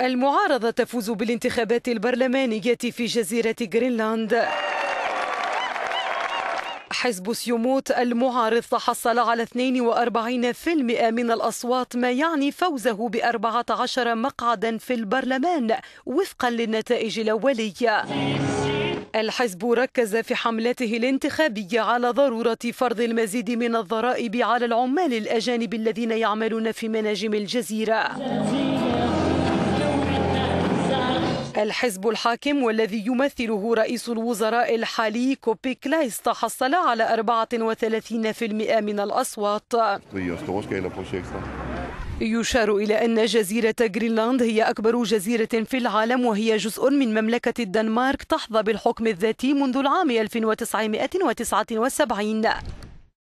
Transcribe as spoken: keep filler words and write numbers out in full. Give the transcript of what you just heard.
المعارضة تفوز بالانتخابات البرلمانية في جزيرة غرينلاند. حزب سيوموت المعارض تحصل على اثنين وأربعين بالمئة من الأصوات، ما يعني فوزه بأربعة عشر مقعدا في البرلمان وفقا للنتائج الأولية. الحزب ركز في حملته الانتخابية على ضرورة فرض المزيد من الضرائب على العمال الأجانب الذين يعملون في مناجم الجزيرة. الحزب الحاكم والذي يمثله رئيس الوزراء الحالي كوبي كلايس تحصل على أربعة وثلاثين بالمئة من الأصوات. يشار إلى أن جزيرة غرينلاند هي أكبر جزيرة في العالم، وهي جزء من مملكة الدنمارك تحظى بالحكم الذاتي منذ العام ألف وتسعمئة وتسعة وسبعين.